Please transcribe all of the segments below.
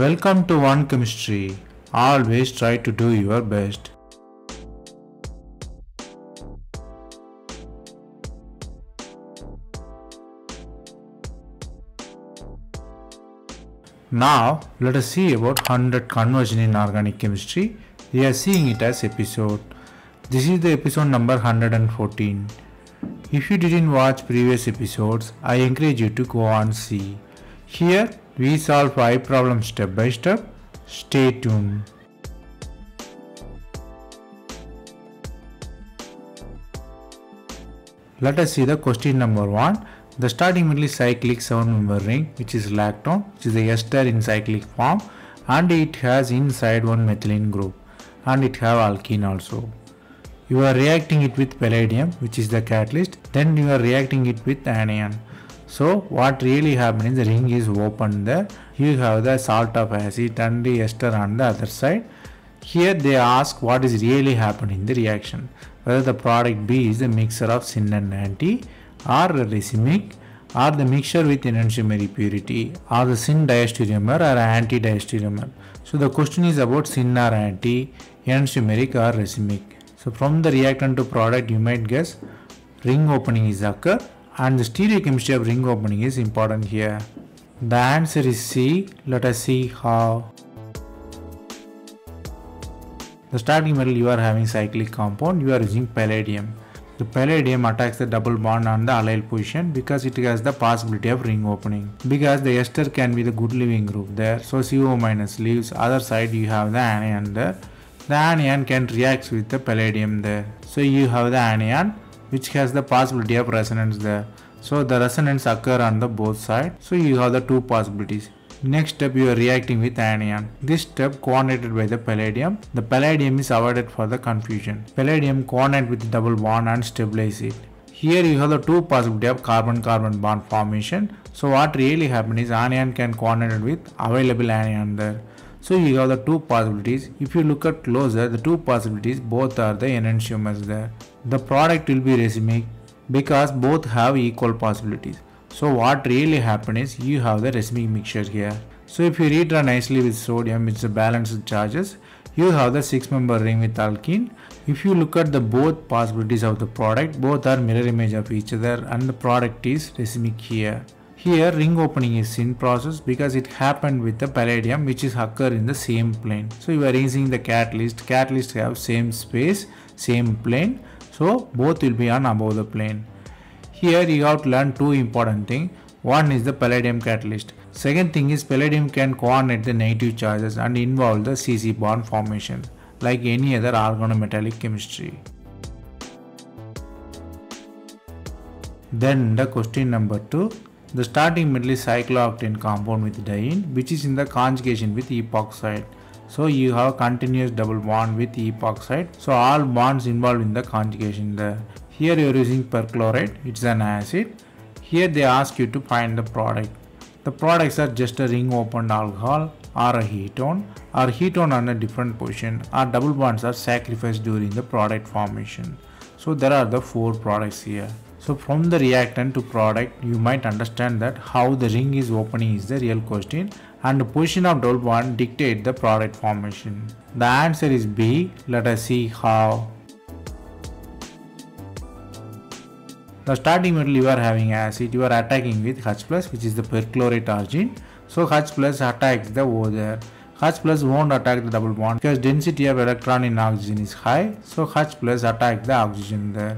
Welcome to One Chemistry. Always try to do your best. Now let us see about 100 conversion in organic chemistry. We are seeing it as episode. This is the episode number 114. If you didn't watch previous episodes, I encourage you to go and see. Here we solve 5 problems step by step. Stay tuned. Let us see the question number 1. The starting middle is cyclic 7-member ring which is lactone, which is the ester in cyclic form, and it has inside one methylene group and it have alkene also. You are reacting it with palladium, which is the catalyst, then you are reacting it with anion. So what really happens is the ring is open there, you have the salt of acid and the ester on the other side. Here they ask what is really happening in the reaction, whether the product B is a mixture of syn and anti, or racemic, or the mixture with enantiomeric purity, or the syn diastereomer or anti-diastereomer. So the question is about syn or anti, enantiomeric or racemic. So from the reactant to product you might guess ring opening is occur, and the stereochemistry of ring opening is important here. The answer is C. Let us see how. The starting metal you are having cyclic compound, you are using palladium. The palladium attacks the double bond on the allyl position because it has the possibility of ring opening. Because the ester can be the good leaving group there, so CO- leaves, other side you have the anion there. The anion can react with the palladium there. So you have the anion which has the possibility of resonance there. So the resonance occur on the both sides. So you have the two possibilities. Next step you are reacting with anion. This step coordinated by the palladium. The palladium is avoided for the confusion. Palladium coordinate with the double bond and stabilize it. Here you have the two possibility of carbon-carbon bond formation. So what really happens is anion can coordinate with available anion there. So you have the two possibilities. If you look at closer, the two possibilities both are the enantiomers there. The product will be racemic because both have equal possibilities. So what really happens is you have the racemic mixture here. So if you return nicely with sodium, it's a balanced charges. You have the 6-member ring with alkene. If you look at the both possibilities of the product, both are mirror image of each other and the product is racemic here. Here ring opening is syn process because it happened with the palladium which is occur in the same plane. So you are using the catalyst. Catalysts have same space, same plane. So both will be on above the plane. Here you have to learn two important things. One is the palladium catalyst. Second thing is palladium can coordinate the negative charges and involve the CC bond formation like any other organometallic chemistry. Then the question number 2. The starting middle is cyclooctene compound with diene which is in the conjugation with epoxide. So you have continuous double bond with epoxide. So all bonds involved in the conjugation there. Here you are using perchlorate, it's an acid. Here they ask you to find the product. The products are just a ring opened alcohol or a ketone or ketone on a different position, or double bonds are sacrificed during the product formation. So there are the 4 products here. So from the reactant to product you might understand that how the ring is opening is the real question, and the position of double bond dictate the product formation. The answer is B. Let us see how. The starting metal you are having acid, you are attacking with H+, which is the perchlorate argine. So H+ attacks the O there. H+ won't attack the double bond because density of electron in oxygen is high. So H+ attacks the oxygen there.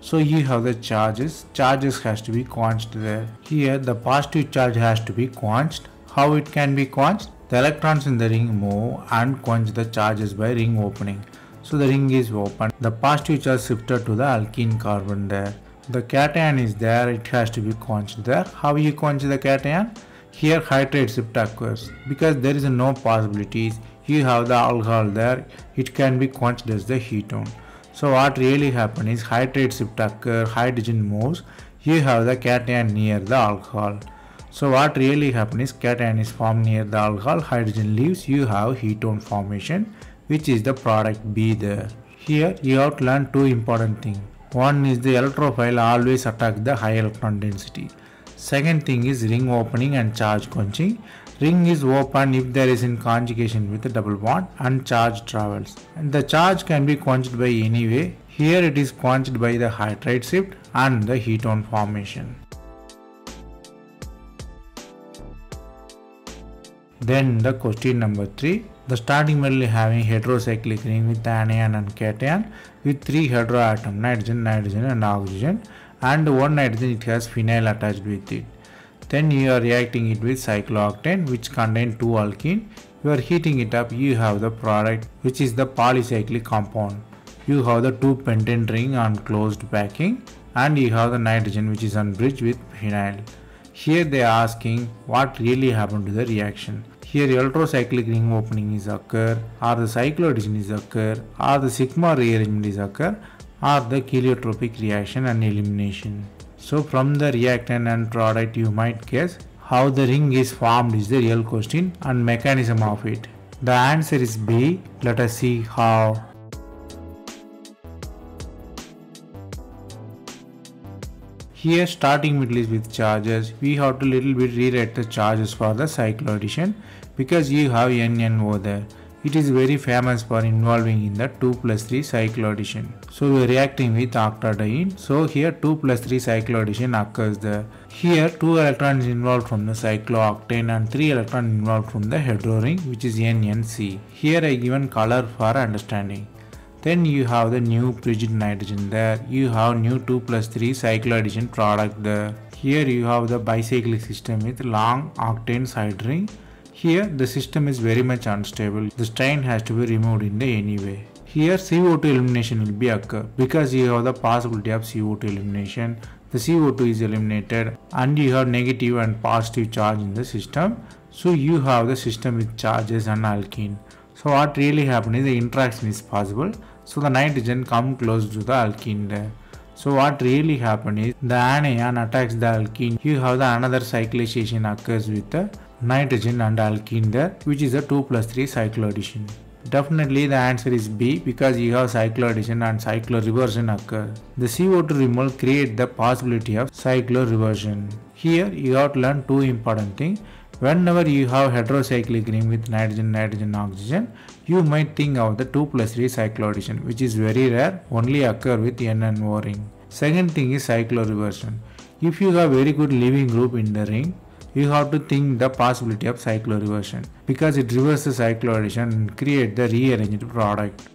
So you have the charges. Charges has to be quenched there. Here the positive charge has to be quenched. How it can be quenched? The electrons in the ring move and quench the charges by ring opening. So the ring is open. The positive charge shifted to the alkene carbon there. The cation is there, it has to be quenched there. How you quench the cation? Here hydrate shift occurs because there is no possibilities. You have the alcohol there, it can be quenched as the ketone. So what really happens is hydrate shift occurs, hydrogen moves, you have the cation near the alcohol. So what really happens is cation is formed near the alcohol, hydrogen leaves, you have ketone formation which is the product B there. Here you have to learn two important things. One is the electrophile always attack the high electron density. Second thing is ring opening and charge quenching. Ring is open if there is in conjugation with a double bond and charge travels. And the charge can be quenched by any way. Here it is quenched by the hydride shift and the ketone formation. Then the question number 3. The starting metal having heterocyclic ring with anion and cation with 3 heteroatoms, nitrogen, nitrogen and oxygen, and 1 nitrogen it has phenyl attached with it. Then you are reacting it with cyclooctane which contain 2 alkene. You are heating it up, you have the product which is the polycyclic compound. You have the 2 pentane ring on closed packing and you have the nitrogen which is unbridged with phenyl. Here they are asking what really happened to the reaction. Here electrocyclic ring opening is occur, or the cycloaddition is occur, or the sigma rearrangement is occur, or the heliotropic reaction and elimination. So from the reactant and product you might guess how the ring is formed is the real question and mechanism of it. The answer is B. Let us see how. Here starting metal is with charges, we have to little bit rewrite the charges for the cycloaddition because you have NNO there. It is very famous for involving in the 2+3 cycloaddition. So we are reacting with octadiene. So here 2+3 cycloaddition occurs there. Here 2 electrons involved from the cyclooctane and 3 electrons involved from the hetero ring which is NNC. Here I given color for understanding. Then you have the new frigid nitrogen there, you have new 2+3 cycloaddition product there. Here you have the bicyclic system with long octane side ring. Here the system is very much unstable, the strain has to be removed in the anyway. Here CO2 elimination will be occur because you have the possibility of CO2 elimination, the CO2 is eliminated and you have negative and positive charge in the system. So you have the system with charges and alkene. So what really happened is the interaction is possible. So the nitrogen come close to the alkene there. So what really happened is the anion attacks the alkene. You have the another cyclization occurs with the nitrogen and alkene there, which is a 2+3 cycloaddition. Definitely the answer is B because you have cycloaddition and cycloreversion occur. The CO2 removal create the possibility of cycloreversion. Here you have to learn 2 important things. Whenever you have heterocyclic ring with nitrogen, nitrogen, oxygen, you might think of the 2+3 cycloaddition, which is very rare, only occur with N and O ring. Second thing is cycloreversion. If you have very good leaving group in the ring, you have to think the possibility of cycloreversion because it reverses cycloaddition and create the rearranged product.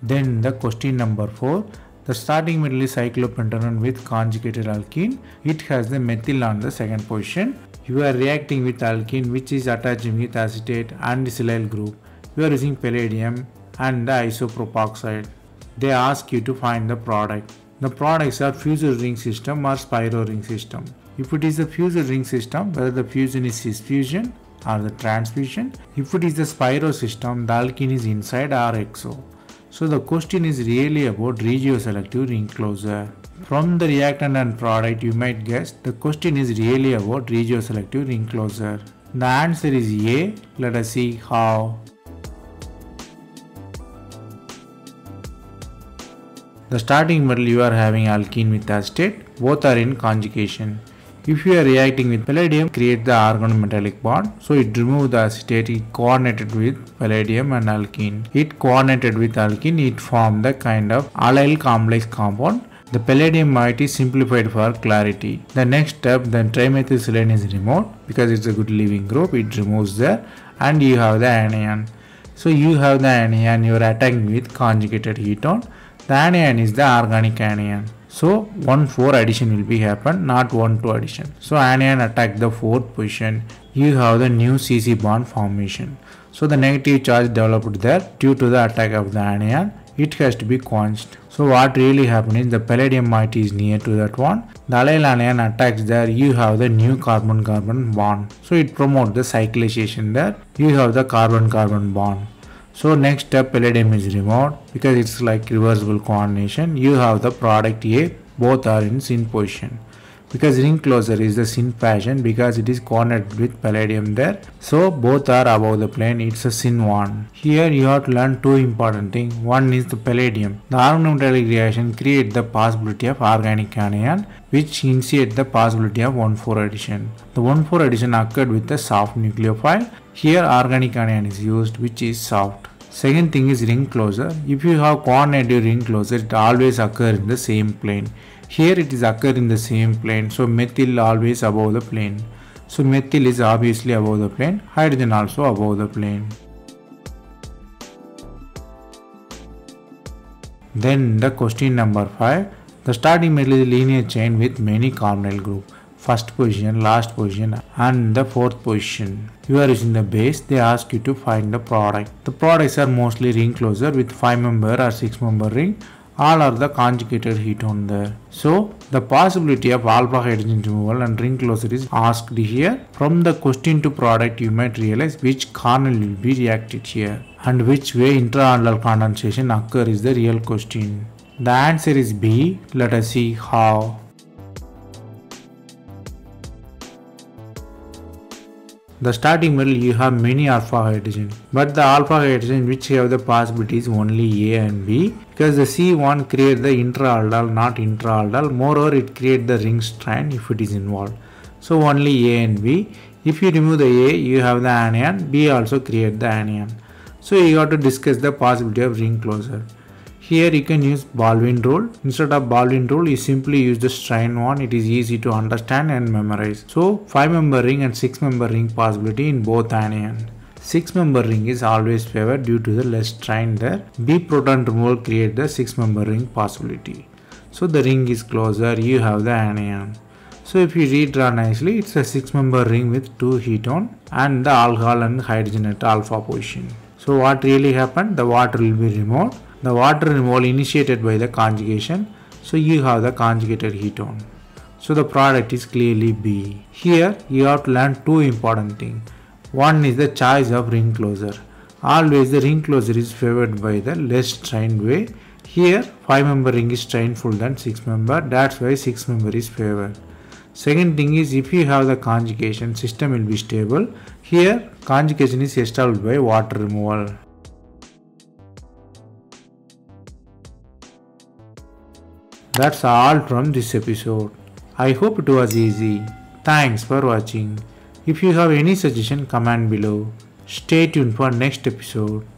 Then the question number 4. The starting metal is cyclopentenone with conjugated alkene. It has the methyl on the second position. You are reacting with alkene which is attaching with acetate and silyl group. You are using palladium and the isopropoxide. They ask you to find the product. The products are fused ring system or spiral ring system. If it is the fused ring system, whether the fusion is cis fusion or the transfusion. If it is the spiral system, the alkene is inside or exo. So the question is really about regioselective ring closure. From the reactant and product you might guess the question is really about regioselective ring closure. The answer is A. Let us see how. The starting metal you are having alkene with acetate, both are in conjugation. If you are reacting with palladium, create the organometallic bond. So it removes the acetate, it coordinated with palladium and alkene. It coordinated with alkene, it formed the kind of allyl complex compound. The palladium moiety is simplified for clarity. The next step, then trimethylsilane is removed because it's a good leaving group, it removes there and you have the anion. So you have the anion, you are attacking with conjugated ketone. The anion is the organic anion. So 1,4 addition will be happen, not 1,2 addition. So anion attack the 4th position. You have the new CC bond formation. So the negative charge developed there due to the attack of the anion. It has to be quenched. So what really happened is the palladium moiety is near to that one. The allyl anion attacks there. You have the new carbon-carbon bond. So it promotes the cyclization there. You have the carbon-carbon bond. So next step, palladium is removed because it's like reversible coordination. You have the product A, both are in syn position. because ring closure is the sin fashion because it is cornered with palladium there. So both are above the plane, it's a sin one. Here you have to learn two important things. One is the palladium. The organometallic reaction creates the possibility of organic anion, which initiates the possibility of 1,4 addition. The 1,4 addition occurred with the soft nucleophile. Here organic anion is used, which is soft. Second thing is ring closure. If you have coordinated ring closure, it always occurs in the same plane. Here it is occurred in the same plane, so methyl always above the plane. So methyl is obviously above the plane, hydrogen also above the plane. Then the question number 5. The starting metal is a linear chain with many carbonyl group. First position, last position and the fourth position. You are using the base, they ask you to find the product. The products are mostly ring closure with 5 member or 6 member ring. All are the conjugated ketone there. So the possibility of alpha hydrogen removal and ring closure is asked here. From the question to product you might realize which carbonyl will be reacted here and which way intraannular condensation occurs is the real question. The answer is B. Let us see how. The starting metal you have many alpha hydrogen, but the alpha hydrogen which have the possibilities only A and B, because the C1 creates the intraaldehyde, not intraaldehyde. Moreover, it creates the ring strand if it is involved. So only A and B. If you remove the A, you have the anion. B also creates the anion. So you have to discuss the possibility of ring closure. Here you can use Baldwin rule. Instead of Baldwin rule, you simply use the strain one. It is easy to understand and memorize. So 5 member ring and 6 member ring possibility in both anion. 6 member ring is always favored due to the less strain there. B proton removal creates the 6 member ring possibility. So the ring is closer, you have the anion. So if you redraw nicely, it's a 6 member ring with 2 ketone and the alcohol and hydrogen at alpha position. So what really happened? The water will be removed. The water removal initiated by the conjugation, so you have the conjugated ketone. So the product is clearly B. Here you have to learn two important things. One is the choice of ring closure. Always the ring closure is favored by the less strained way. Here 5 member ring is strainful than 6 member, that's why 6 member is favored. Second thing is if you have the conjugation, system will be stable. Here conjugation is established by water removal. That's all from this episode. I hope it was easy. Thanks for watching. If you have any suggestion, comment below. Stay tuned for next episode.